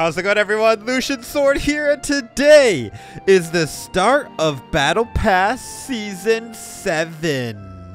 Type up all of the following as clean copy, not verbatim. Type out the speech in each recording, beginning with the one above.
How's it going, everyone? Lucian Sword here, and today is the start of Battle Pass Season 7.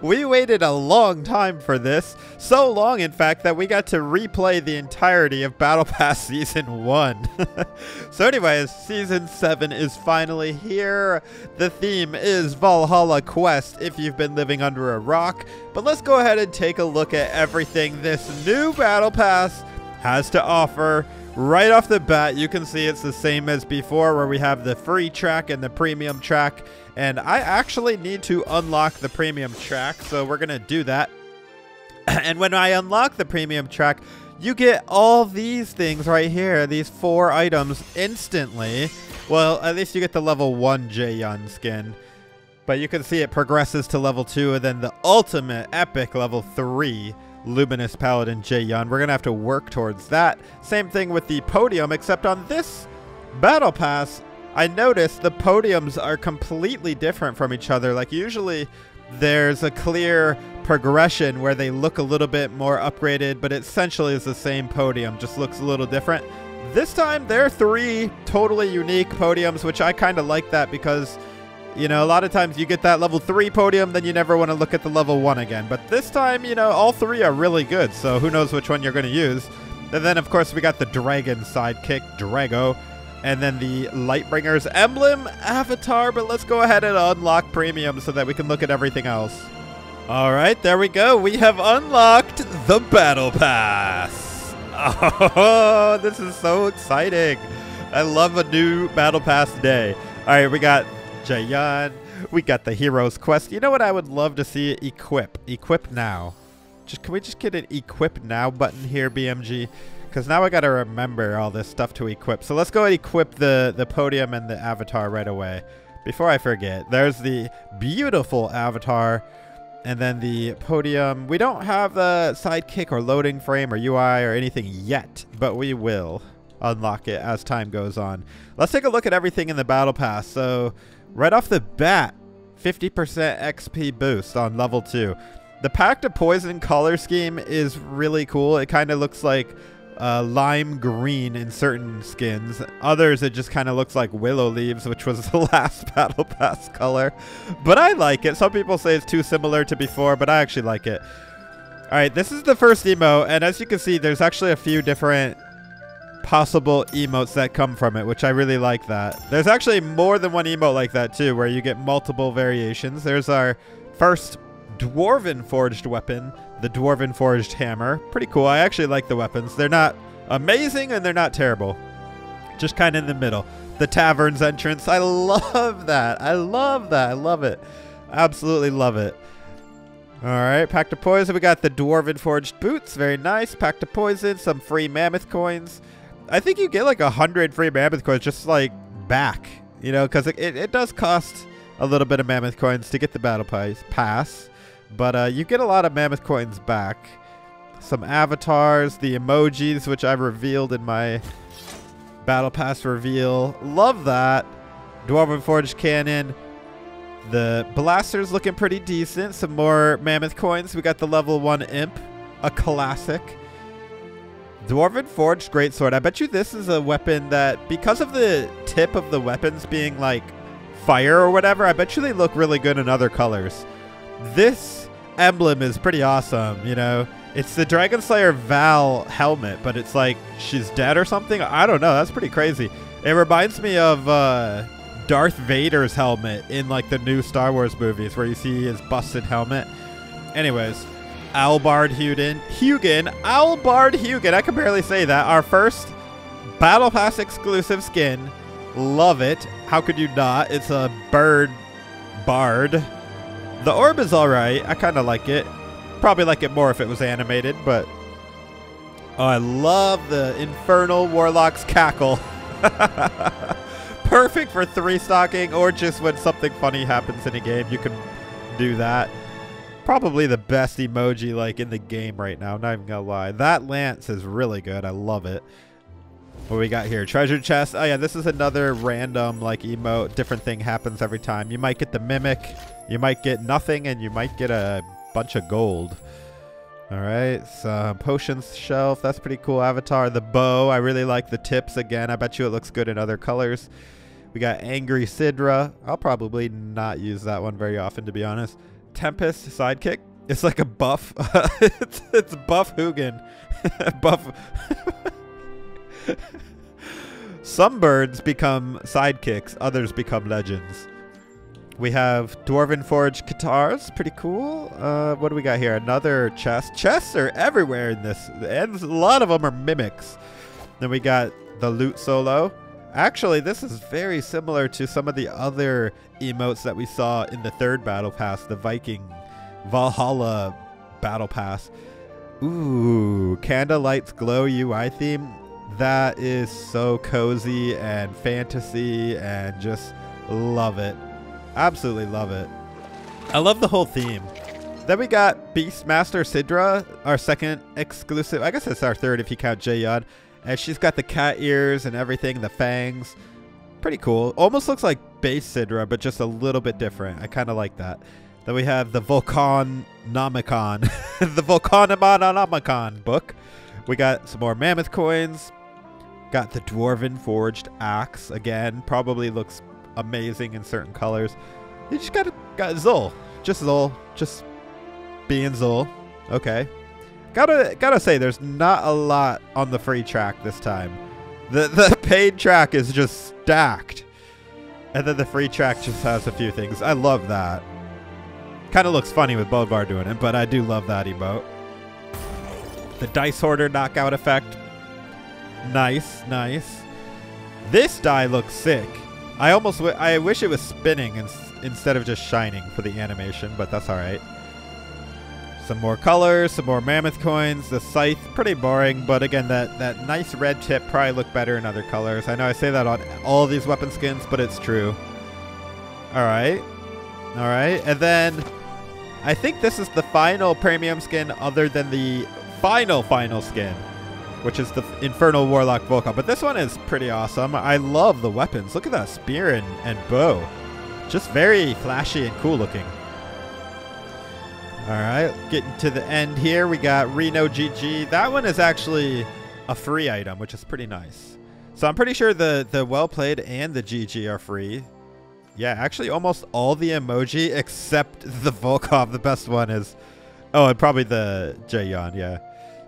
We waited a long time for this. So long, in fact, that we got to replay the entirety of Battle Pass Season 1. So anyways, Season 7 is finally here. The theme is Valhalla Quest, if you've been living under a rock. But let's go ahead and take a look at everything this new Battle Pass has to offer. Right off the bat, you can see it's the same as before, where we have the free track and the premium track, and I actually need to unlock the premium track, so we're gonna do that. And when I unlock the premium track, you get all these things right here, these 4 items instantly. Well, at least you get the level 1 Jaeyun skin, but you can see it progresses to level 2 and then the ultimate epic level 3 Luminous Paladin Jaeyun. We're gonna have to work towards that. Same thing with the podium, except on this battle pass, I noticed the podiums are completely different from each other. Like, usually there's a clear progression where they look a little bit more upgraded, but it essentially is the same podium, just looks a little different. This time there are 3 totally unique podiums, which I kind of like that, because, you know, a lot of times you get that level 3 podium, then you never want to look at the level 1 again. But this time, you know, all 3 are really good, so who knows which one you're going to use. And then, of course, we got the dragon sidekick, Drago. And then the Lightbringer's emblem avatar. But let's go ahead and unlock premium so that we can look at everything else. All right, there we go. We have unlocked the Battle Pass. Oh, this is so exciting. I love a new Battle Pass day. All right, we got Jaeyun, we got the Hero's Quest. You know what I would love to see? Equip now. Can we just get an equip now button here, BMG? Because now I got to remember all this stuff to equip. So let's go and equip the podium and the avatar right away before I forget. There's the beautiful avatar and then the podium. We don't have the sidekick or loading frame or UI or anything yet, but we will unlock it as time goes on. Let's take a look at everything in the battle pass. So right off the bat, 50% XP boost on level 2. The Pact of Poison color scheme is really cool. It kind of looks like lime green in certain skins. Others, it just kind of looks like willow leaves, which was the last Battle Pass color. But I like it. Some people say it's too similar to before, but I actually like it. All right, this is the first emote, and as you can see, there's actually a few different possible emotes that come from it, which I really like that. There's actually more than one emote like that too, where you get multiple variations. There's our first Dwarven Forged weapon, the Dwarven Forged hammer. Pretty cool. I actually like the weapons. They're not amazing and they're not terrible. Just kind of in the middle. The tavern's entrance. I love that. I love that. I love it. Absolutely love it. All right, Pact of Poison. We got the Dwarven Forged boots. Very nice. Pact of Poison. Some free Mammoth coins. I think you get like 100 free Mammoth coins just like back, you know, because it does cost a little bit of Mammoth coins to get the Battle Pass, but you get a lot of Mammoth coins back. Some avatars, the emojis, which I revealed in my Battle Pass reveal. Love that. Dwarven Forged cannon. The blaster's looking pretty decent. Some more Mammoth coins. We got the level 1 imp, a classic. Dwarven Forged Greatsword. I bet you this is a weapon that, because of the tip of the weapons being like fire or whatever, I bet you they look really good in other colors. This emblem is pretty awesome, you know. It's the Dragon Slayer Val helmet, but it's like she's dead or something. I don't know. That's pretty crazy. It reminds me of Darth Vader's helmet in like the new Star Wars movies where you see his busted helmet. Anyways. Owl Bard Hugin. Owl Bard Hugin. I can barely say that. Our first Battle Pass exclusive skin. Love it. How could you not? It's a bird bard. The orb is alright. I kind of like it. Probably like it more if it was animated, but... Oh, I love the Infernal Warlock's Cackle. Perfect for 3-stocking or just when something funny happens in a game. You can do that. Probably the best emoji like in the game right now, I'm not even gonna lie. That lance is really good. I love it. What we got here? Treasure chest. Oh yeah, this is another random like emote. Different thing happens every time. You might get the mimic, you might get nothing, and you might get a bunch of gold. All right, so potions shelf, that's pretty cool. Avatar, the bow, I really like the tips again. I bet you it looks good in other colors. We got Angry Sidra. I'll probably not use that one very often, to be honest. Tempest sidekick, it's like a buff. it's buff Huginn. Buff. Some birds become sidekicks, others become legends. We have Dwarven Forged guitars, pretty cool. What do we got here? Another chest. Chests are everywhere in this, and a lot of them are mimics. Then we got the lute solo. Actually, this is very similar to some of the other emotes that we saw in the third battle pass, the Viking Valhalla battle pass. Ooh, Candlelight's glow UI theme. That is so cozy and fantasy, and just love it. Absolutely love it. I love the whole theme. Then we got Beastmaster Sidra, our second exclusive. I guess it's our third if you count Jaeyun. And she's got the cat ears and everything, the fangs. Pretty cool. Almost looks like base Sidra, but just a little bit different. I kind of like that. Then we have the Vulcan Namakon. The Vulcan Namakon book. We got some more Mammoth Coins. Got the Dwarven Forged Axe. Again, probably looks amazing in certain colors. You just got Zul. Just Zul. Just being Zul. Okay. Gotta say, there's not a lot on the free track this time. The paid track is just stacked. And then the free track just has a few things. I love that. Kind of looks funny with Bodvar doing it, but I do love that emote. The Dice Hoarder knockout effect. Nice, nice. This die looks sick. I wish it was spinning instead of just shining for the animation, but that's all right. Some more colors, some more Mammoth Coins. The scythe, pretty boring, but again, that nice red tip probably looked better in other colors. I know I say that on all these weapon skins, but it's true. All right, all right. And then I think this is the final premium skin other than the final skin, which is the Infernal Warlock Volkov. But this one is pretty awesome. I love the weapons. Look at that spear and bow. Just very flashy and cool looking. All right, getting to the end here. We got Reno GG. That one is actually a free item, which is pretty nice. So I'm pretty sure the well-played and the GG are free. Yeah, actually almost all the emoji except the Volkov. The best one is, oh, and probably the Jaeyun, yeah.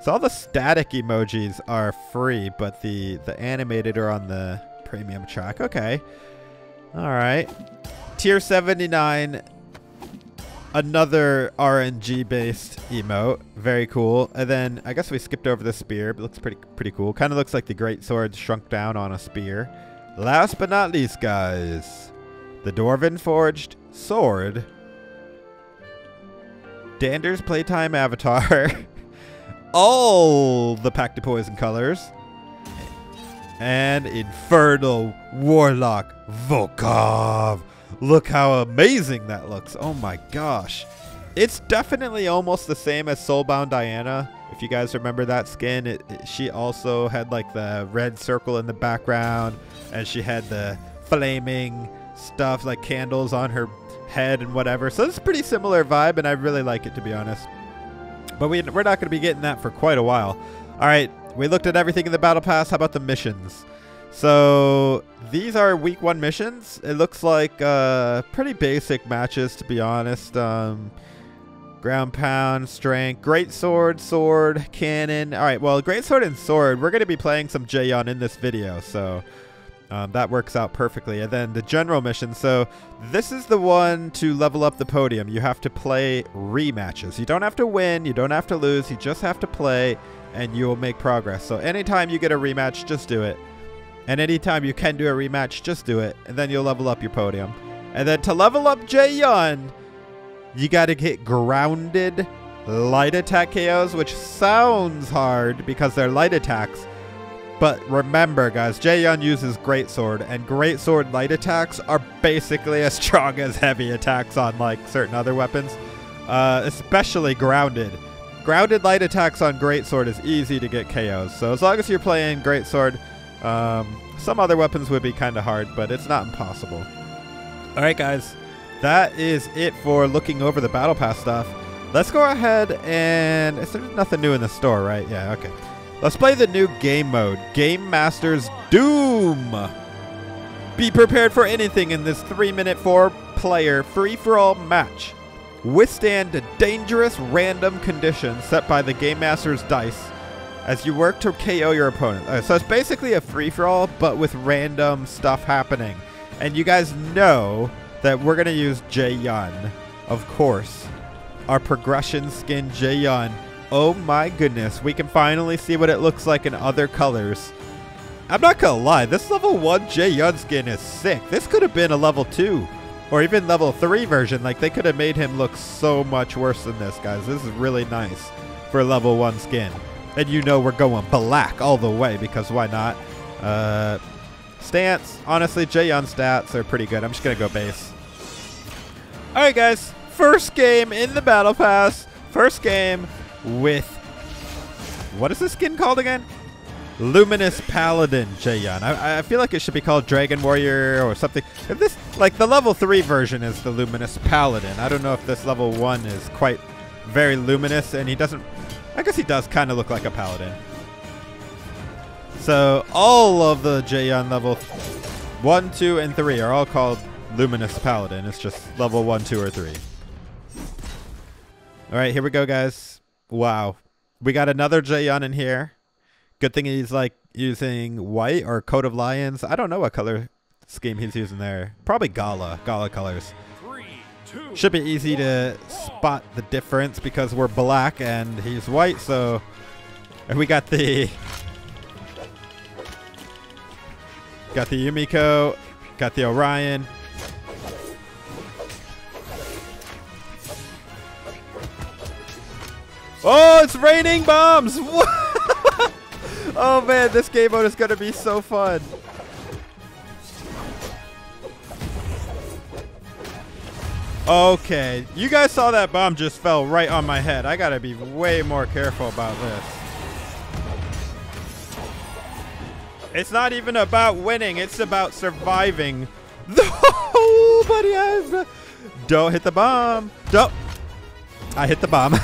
So all the static emojis are free, but the animated are on the premium track. Okay. All right. Tier 79. Another RNG-based emote. Very cool. And then I guess we skipped over the spear, but it looks pretty cool. Kind of looks like the great sword shrunk down on a spear. Last but not least, guys, the Dwarven Forged Sword. Dander's Playtime Avatar. All the Pact of Poison colors, and Infernal Warlock Volkov. Look how amazing that looks. Oh my gosh. It's definitely almost the same as Soulbound Diana. If you guys remember that skin, she also had like the red circle in the background, and she had the flaming stuff like candles on her head and whatever. So it's a pretty similar vibe, and I really like it, to be honest. But we're not going to be getting that for quite a while. All right, we looked at everything in the Battle Pass. How about the missions? So these are Week 1 missions. It looks like pretty basic matches, to be honest. Ground pound, strength, great sword, sword, cannon. All right, well, great sword and sword. We're going to be playing some Jaeyun in this video, so that works out perfectly. And then the general mission. So this is the one to level up the podium. You have to play rematches. You don't have to win. You don't have to lose. You just have to play, and you will make progress. So anytime you get a rematch, just do it. And anytime you can do a rematch, just do it. And then you'll level up your podium. And then to level up Jaeyun, you got to get grounded light attack KOs, which sounds hard because they're light attacks. But remember, guys, Jaeyun uses Greatsword, and Greatsword light attacks are basically as strong as heavy attacks on, like, certain other weapons, especially grounded. Grounded light attacks on Greatsword is easy to get KOs, so as long as you're playing Greatsword, some other weapons would be kind of hard, but it's not impossible. All right, guys, that is it for looking over the Battle Pass stuff. Let's go ahead and... There's nothing new in the store, right? Yeah, okay. Let's play the new game mode, Game Master's Doom. Be prepared for anything in this 3-minute 4-player free-for-all match. Withstand the dangerous random conditions set by the Game Master's dice as you work to KO your opponent. So it's basically a free-for-all, but with random stuff happening. And you guys know that we're going to use Jaeyun, of course. Our progression skin Jaeyun. Oh my goodness, we can finally see what it looks like in other colors. I'm not going to lie, this level 1 Jaeyun skin is sick. This could have been a level 2 or even level 3 version. Like, they could have made him look so much worse than this, guys. This is really nice for level 1 skin. And you know we're going black all the way because why not? Stance. Honestly, Jaeyun stats are pretty good. I'm just going to go base. All right, guys. First game in the Battle Pass. First game with... What is this skin called again? Luminous Paladin Jaeyun. I feel like it should be called Dragon Warrior or something. If this, like, the level 3 version is the Luminous Paladin. I don't know if this level 1 is quite very luminous, and he doesn't... I guess he does kind of look like a paladin. So all of the Jaeyun level 1, 2, and 3 are all called Luminous Paladin. It's just level 1, 2, or 3. All right, here we go, guys. Wow. We got another Jaeyun in here. Good thing he's, like, using white or coat of lions. I don't know what color scheme he's using there. Probably Gala. Gala colors. Should be easy to spot the difference because we're black and he's white. So we got the... Got the Yumiko. Got the Orion. Oh, it's raining bombs! Oh man, this game mode is going to be so fun. Okay, you guys saw that bomb just fell right on my head. I got to be way more careful about this. It's not even about winning. It's about surviving. Oh, buddy, don't hit the bomb. Don't. I hit the bomb.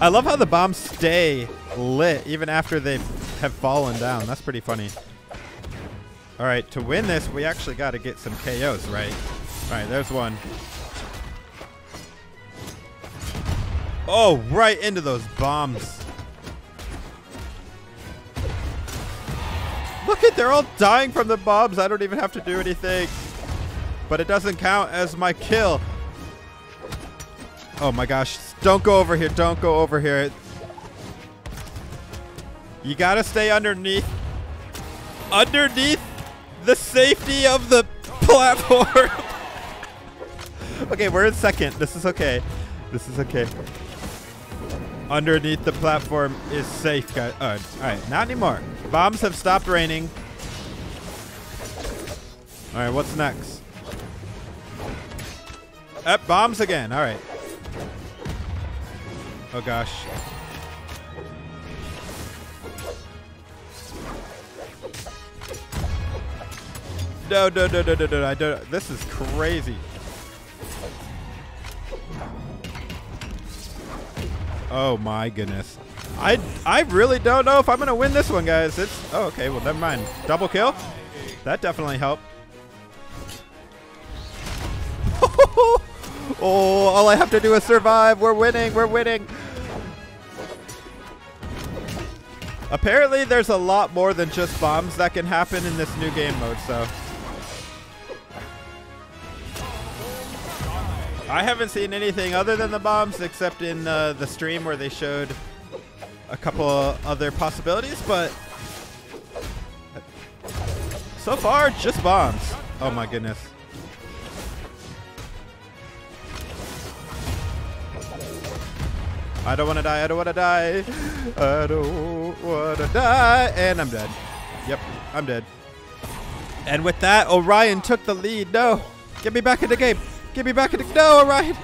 I love how the bombs stay lit even after they have fallen down. That's pretty funny. All right, to win this, we actually got to get some KOs, right? All right, there's one. Oh, right into those bombs. Look at, they're all dying from the bombs. I don't even have to do anything. But it doesn't count as my kill. Oh my gosh, don't go over here, don't go over here. You gotta stay underneath. Underneath the safety of the platform. Okay, we're in second. This is okay. This is okay. Underneath the platform is safe, guys. All right, not anymore. Bombs have stopped raining. All right, what's next? Up, bombs again. All right. Oh, gosh. No, no, no, no, no, no. I don't. This is crazy. Oh my goodness. I really don't know if I'm gonna win this one, guys. It's oh, okay, well never mind. Double kill? That definitely helped. Oh, all I have to do is survive. We're winning, we're winning. Apparently there's a lot more than just bombs that can happen in this new game mode, so. I haven't seen anything other than the bombs except in the stream where they showed a couple other possibilities, but so far, just bombs. Oh my goodness. I don't want to die, I don't want to die. I don't want to die, and I'm dead. Yep, I'm dead. And with that, Orion took the lead. No, get me back in the game. Get me back in the... No, Orion!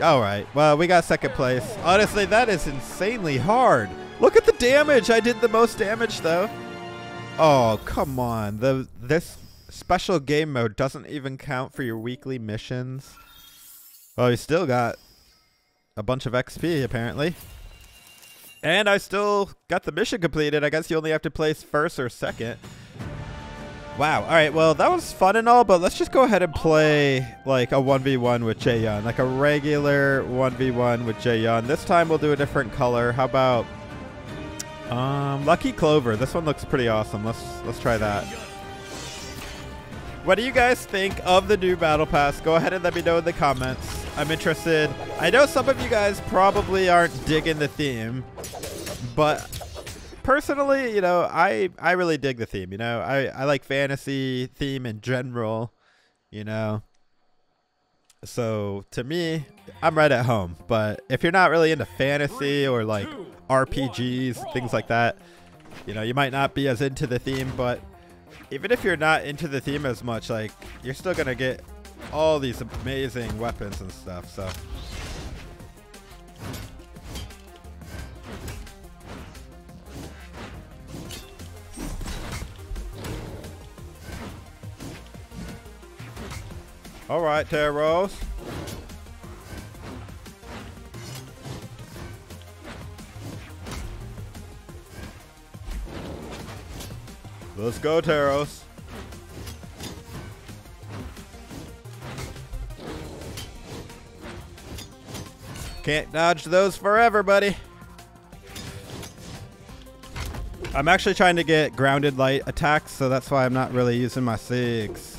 Alright, well, we got second place. Honestly, that is insanely hard. Look at the damage! I did the most damage, though. Oh, come on. This special game mode doesn't even count for your weekly missions. Oh, he's still got a bunch of XP, apparently. And I still got the mission completed. I guess you only have to place first or second. Wow. All right. Well, that was fun and all, but let's just go ahead and play like a 1v1 with Jaeyun, like a regular 1v1 with Jaeyun. This time we'll do a different color. How about Lucky Clover? This one looks pretty awesome. Let's try that. What do you guys think of the new Battle Pass? Go ahead and let me know in the comments. I'm interested. I know some of you guys probably aren't digging the theme, but personally, you know, I really dig the theme. You know, I like fantasy theme in general, you know. So to me, I'm right at home. But if you're not really into fantasy or like RPGs, things like that, you know, you might not be as into the theme. But even if you're not into the theme as much, like, you're still going to get all these amazing weapons and stuff, so. All right, Taros. Let's go, Taros. Can't dodge those forever, buddy. I'm actually trying to get grounded light attacks, so that's why I'm not really using my SIGs.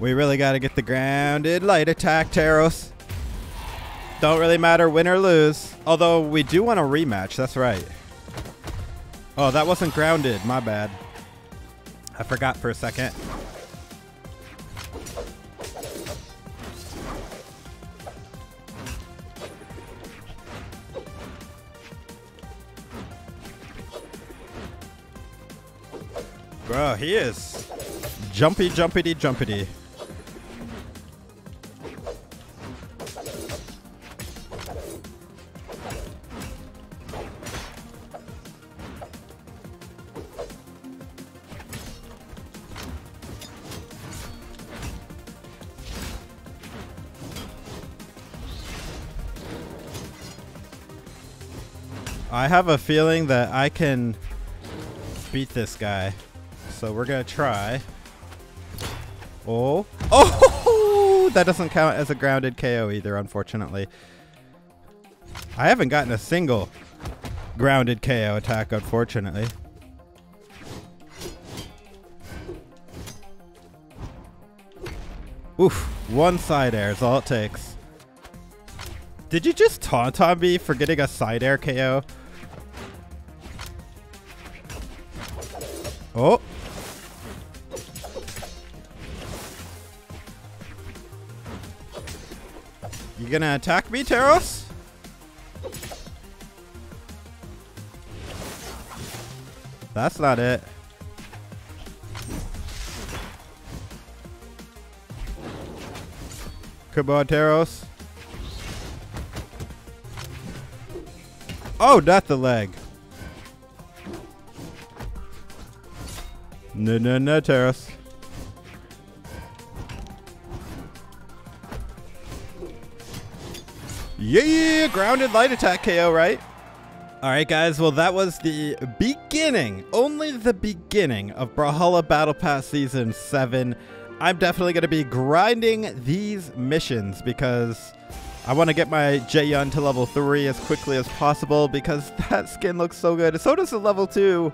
We really got to get the grounded light attack, Taros. Don't really matter win or lose. Although we do want a rematch, that's right. Oh, that wasn't grounded. My bad. I forgot for a second. Bro, he is jumpy, jumpity, jumpity. I have a feeling that I can beat this guy. So we're going to try. Oh. Oh! That doesn't count as a grounded KO either, unfortunately. I haven't gotten a single grounded KO attack, unfortunately. Oof. One side air is all it takes. Did you just taunt on me for getting a side air KO? Oh. You gonna attack me, Taros? That's not it. Come on, Taros. Oh, not the leg. No, no, no, Taros. Yeah, grounded light attack KO, right? All right, guys. Well, that was the beginning, only the beginning of Brawlhalla Battle Pass Season 7. I'm definitely going to be grinding these missions because I want to get my Jaeyun to level 3 as quickly as possible because that skin looks so good. So does the level 2.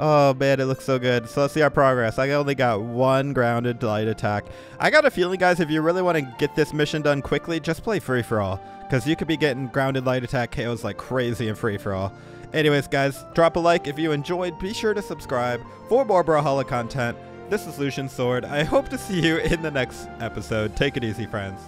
Oh man, it looks so good. So let's see our progress. I only got one grounded light attack. I got a feeling, guys, if you really want to get this mission done quickly, just play free for all, because you could be getting grounded light attack KOs like crazy in free for all. Anyways, guys, drop a like if you enjoyed. Be sure to subscribe for more Brawlhalla content. This is Lucian Sword. I hope to see you in the next episode. Take it easy, friends.